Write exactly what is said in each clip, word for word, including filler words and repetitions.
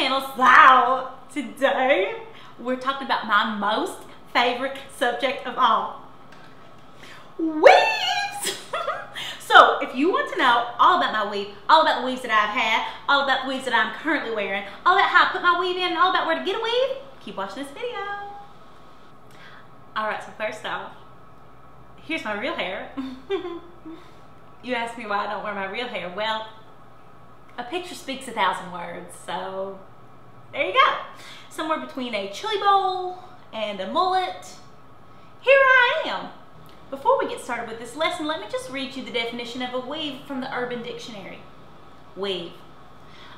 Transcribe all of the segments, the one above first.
channel. So today we're talking about my most favorite subject of all, weaves. So if you want to know all about my weave, all about the weaves that I've had, all about the weaves that I'm currently wearing, all about how I put my weave in, and all about where to get a weave, keep watching this video. All right, so first off, here's my real hair. You asked me why I don't wear my real hair. Well, a picture speaks a thousand words, so there you go. Somewhere between a chili bowl and a mullet, here I am. Before we get started with this lesson, let me just read you the definition of a weave from the Urban Dictionary. Weave,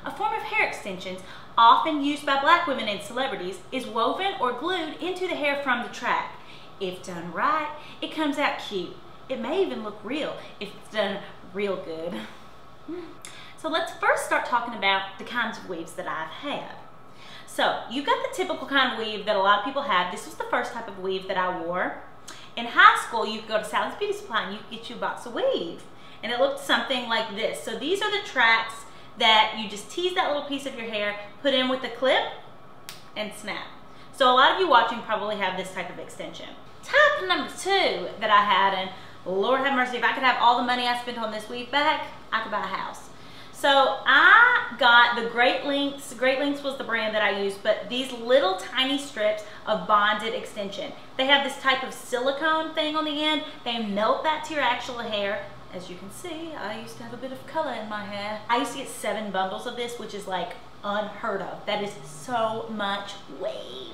a form of hair extensions often used by black women and celebrities, is woven or glued into the hair from the track. If done right, it comes out cute. It may even look real if it's done real good. So let's first start talking about the kinds of weaves that I've had. So you've got the typical kind of weave that a lot of people have. This was the first type of weave that I wore. In high school, you could go to Sally's Beauty Supply and you could get you a box of weave. And it looked something like this. So these are the tracks that you just tease that little piece of your hair, put in with the clip, and snap. So a lot of you watching probably have this type of extension. Type number two that I had, and Lord have mercy, if I could have all the money I spent on this weave back, I could buy a house. So I got the Great Lengths. Great Lengths was the brand that I used, but these little tiny strips of bonded extension. They have this type of silicone thing on the end. They melt that to your actual hair. As you can see, I used to have a bit of color in my hair. I used to get seven bundles of this, which is like unheard of. That is so much weave.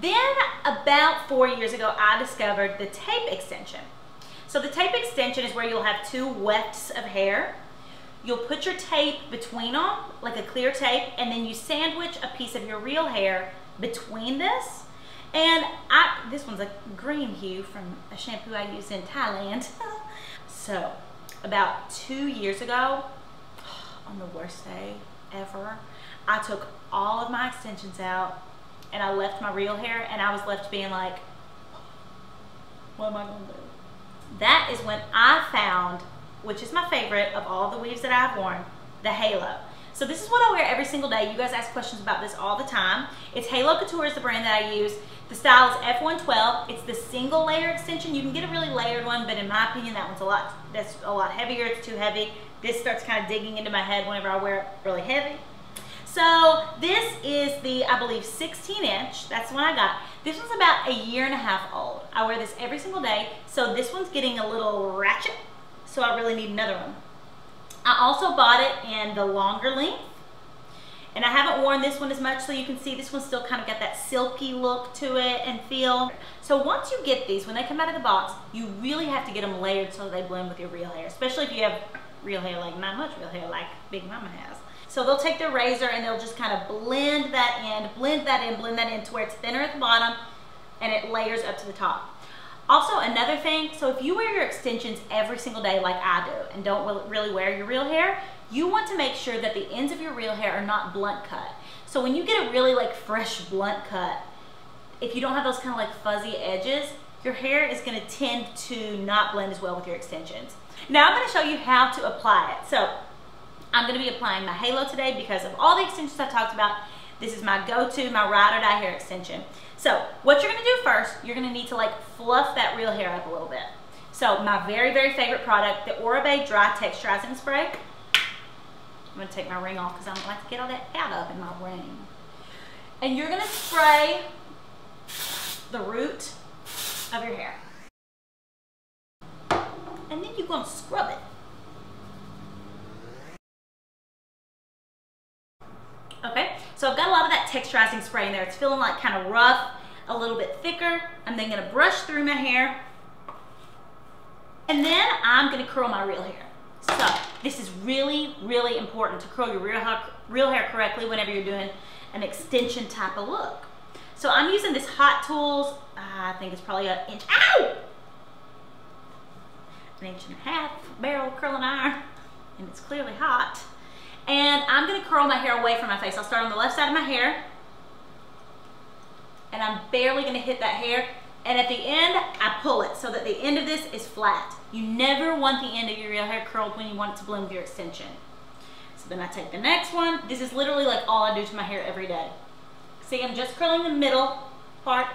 Then about four years ago, I discovered the tape extension. So the tape extension is where you'll have two wefts of hair. You'll put your tape between them, like a clear tape, and then you sandwich a piece of your real hair between this. And I, this one's a green hue from a shampoo I use in Thailand. So about two years ago, on the worst day ever, I took all of my extensions out and I left my real hair, and I was left being like, what am I gonna do? That is when I found, which is my favorite of all the weaves that I've worn, the Halo. So this is what I wear every single day. You guys ask questions about this all the time. It's Halo Couture is the brand that I use. The style is F one twelve. It's the single layer extension. You can get a really layered one, but in my opinion, that one's a lot, that's a lot heavier. It's too heavy. This starts kind of digging into my head whenever I wear it really heavy. So this is the, I believe, sixteen inch. That's the one I got. This one's about a year and a half old. I wear this every single day. So this one's getting a little ratchet. So I really need another one. I also bought it in the longer length, and I haven't worn this one as much, so you can see this one's still kind of got that silky look to it and feel. So once you get these, when they come out of the box, you really have to get them layered so they blend with your real hair, especially if you have real hair, like not much real hair like Big Mama has. So they'll take their razor and they'll just kind of blend that end, blend that in, blend that in to where it's thinner at the bottom and it layers up to the top. Also, another thing, so if you wear your extensions every single day like I do and don't really wear your real hair, you want to make sure that the ends of your real hair are not blunt cut. So when you get a really like fresh blunt cut, if you don't have those kind of like fuzzy edges, your hair is going to tend to not blend as well with your extensions. Now I'm going to show you how to apply it. So I'm going to be applying my Halo today because of all the extensions I talked about. This is my go-to, my ride or die hair extension. So what you're gonna do first, you're gonna need to like fluff that real hair up a little bit. So my very, very favorite product, the Oribe Dry Texturizing Spray. I'm gonna take my ring off because I don't like to get all that out of in my ring. And you're gonna spray the root of your hair. And then you're gonna scrub it. Okay, so I've got a lot of that texturizing spray in there. It's feeling like kind of rough, a little bit thicker. I'm then gonna brush through my hair, and then I'm gonna curl my real hair. So this is really, really important to curl your real hair, real hair correctly whenever you're doing an extension type of look. So I'm using this Hot Tools, uh, I think it's probably an inch, ow! An inch and a half barrel curling iron, and it's clearly hot. And I'm gonna curl my hair away from my face. I'll start on the left side of my hair, and I'm barely gonna hit that hair. And at the end, I pull it so that the end of this is flat. You never want the end of your real hair curled when you want it to blend with your extension. Then I take the next one. This is literally like all I do to my hair every day. See, I'm just curling the middle part.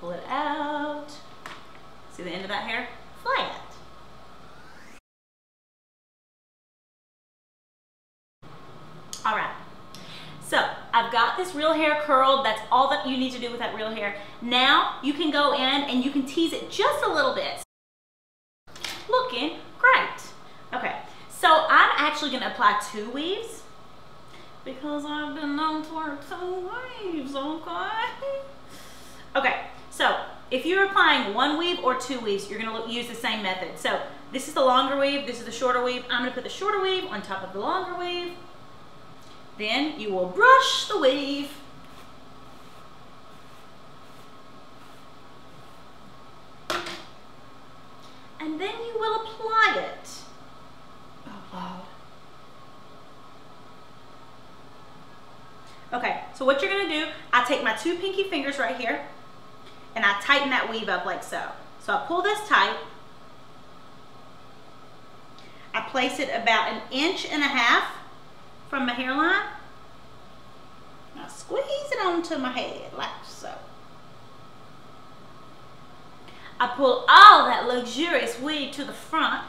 Pull it out. See the end of that hair? Flat. All right. So I've got this real hair curled. That's all that you need to do with that real hair. Now you can go in and you can tease it just a little bit. Looking great. Okay. So I'm actually going to apply two weaves because I've been known to work two weaves, okay? Okay, so if you're applying one weave or two weaves, you're going to use the same method. So this is the longer weave, this is the shorter weave. I'm going to put the shorter weave on top of the longer weave. Then you will brush the weave. And then you will apply it. Okay, so what you're gonna do, I take my two pinky fingers right here and I tighten that weave up like so. So I pull this tight. I place it about an inch and a half from my hairline. I squeeze it onto my head like so. I pull all that luxurious weave to the front.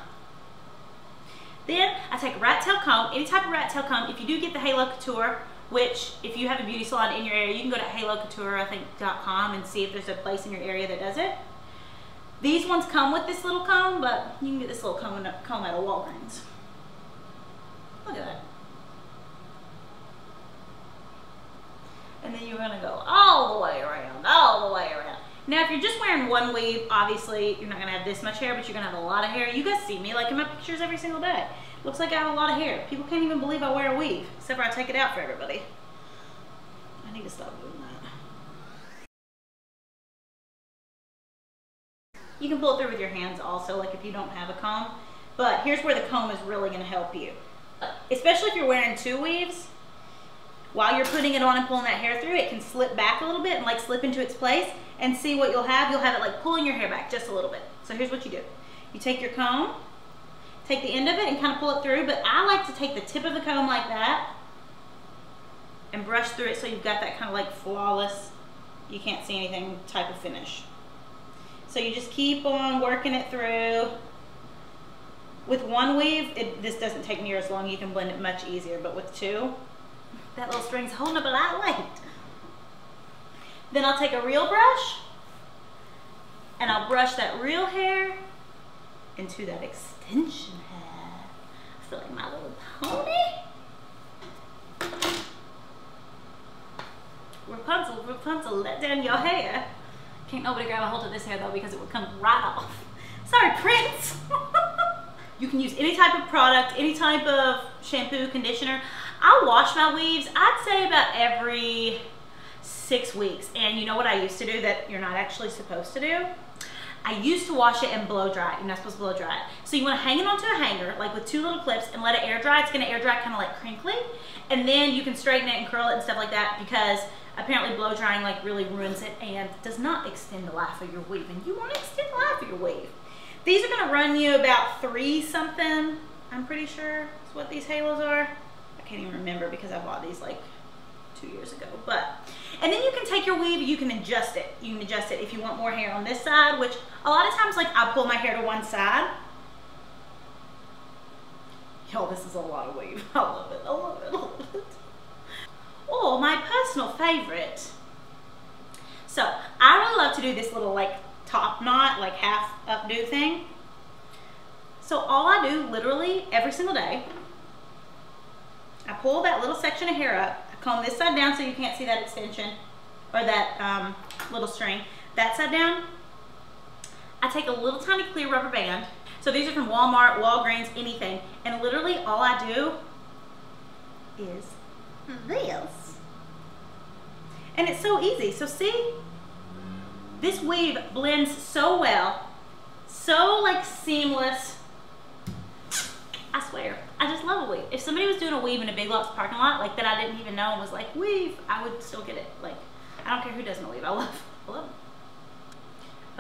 Then I take a rat tail comb, any type of rat tail comb. If you do get the Halo Couture, which if you have a beauty salon in your area, you can go to halo couture I think dot com and see if there's a place in your area that does it. These ones come with this little comb, but you can get this little comb, comb out of Walgreens. Look at that. And then you're gonna go all the way around, all the way around. Now, if you're just wearing one weave, obviously you're not gonna have this much hair, but you're gonna have a lot of hair. You guys see me like in my pictures every single day. Looks like I have a lot of hair. People can't even believe I wear a weave, except for I take it out for everybody. I need to stop doing that. You can pull it through with your hands also, like if you don't have a comb, but here's where the comb is really gonna help you. Especially if you're wearing two weaves, while you're putting it on and pulling that hair through, it can slip back a little bit and like slip into its place, and see what you'll have. You'll have it like pulling your hair back just a little bit. So here's what you do. You take your comb, take the end of it and kind of pull it through, but I like to take the tip of the comb like that and brush through it so you've got that kind of like flawless, you can't see anything type of finish. So you just keep on working it through. With one weave, it, this doesn't take near as long. You can blend it much easier, but with two, that little string's holding up a lot of weight. Then I'll take a real brush and I'll brush that real hair into that extension hair. I feel like my little pony. Rapunzel, Rapunzel, let down your hair. Can't nobody grab a hold of this hair though, because it would come right off. Sorry, Prince. You can use any type of product, any type of shampoo, conditioner. I wash my weaves, I'd say about every six weeks. And you know what I used to do that you're not actually supposed to do? I used to wash it and blow dry it. You're not supposed to blow dry it. So you wanna hang it onto a hanger, like with two little clips, and let it air dry. It's gonna air dry kinda like crinkly. And then you can straighten it and curl it and stuff like that, because apparently blow drying like really ruins it and does not extend the life of your weave. And you wanna extend the life of your weave. These are gonna run you about three something, I'm pretty sure is what these halos are. I can't even remember because I bought these like two years ago, but. And then you can take your weave, you can adjust it. You can adjust it if you want more hair on this side, which a lot of times, like I pull my hair to one side. Y'all, this is a lot of weave. I love it, I love it, I love it. Or my personal favorite. So I really love to do this little like top knot, like half updo thing. So all I do literally every single day, I pull that little section of hair up, comb this side down so you can't see that extension or that um, little string. That side down, I take a little tiny clear rubber band. So these are from Walmart, Walgreens, anything. And literally all I do is this. And it's so easy. So see, this weave blends so well, so like seamless. I swear, I just love a weave. If somebody was doing a weave in a Big Lots parking lot, like that I didn't even know and was like, weave, I would still get it. Like, I don't care who doesn't weave, I love, I love it.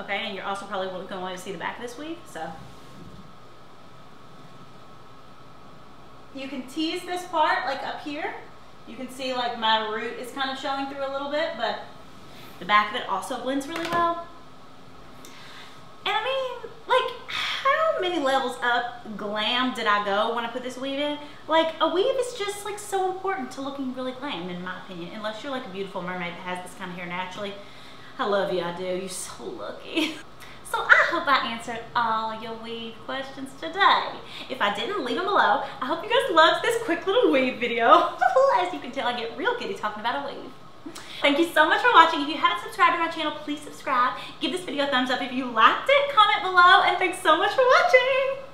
Okay, and you're also probably going to want to see the back of this weave, so. You can tease this part, like up here. You can see like my root is kind of showing through a little bit, but the back of it also blends really well. And I mean, like, how many levels up glam did I go when I put this weave in? Like, a weave is just like so important to looking really glam, in my opinion. Unless you're like a beautiful mermaid that has this kind of hair naturally. I love you, I do. You're so lucky. So I hope I answered all your weave questions today. If I didn't, leave them below. I hope you guys loved this quick little weave video. As you can tell, I get real giddy talking about a weave. Thank you so much for watching. If you haven't subscribed to my channel, please subscribe. Give this video a thumbs up if you liked it. Comment below, and thanks so much for watching.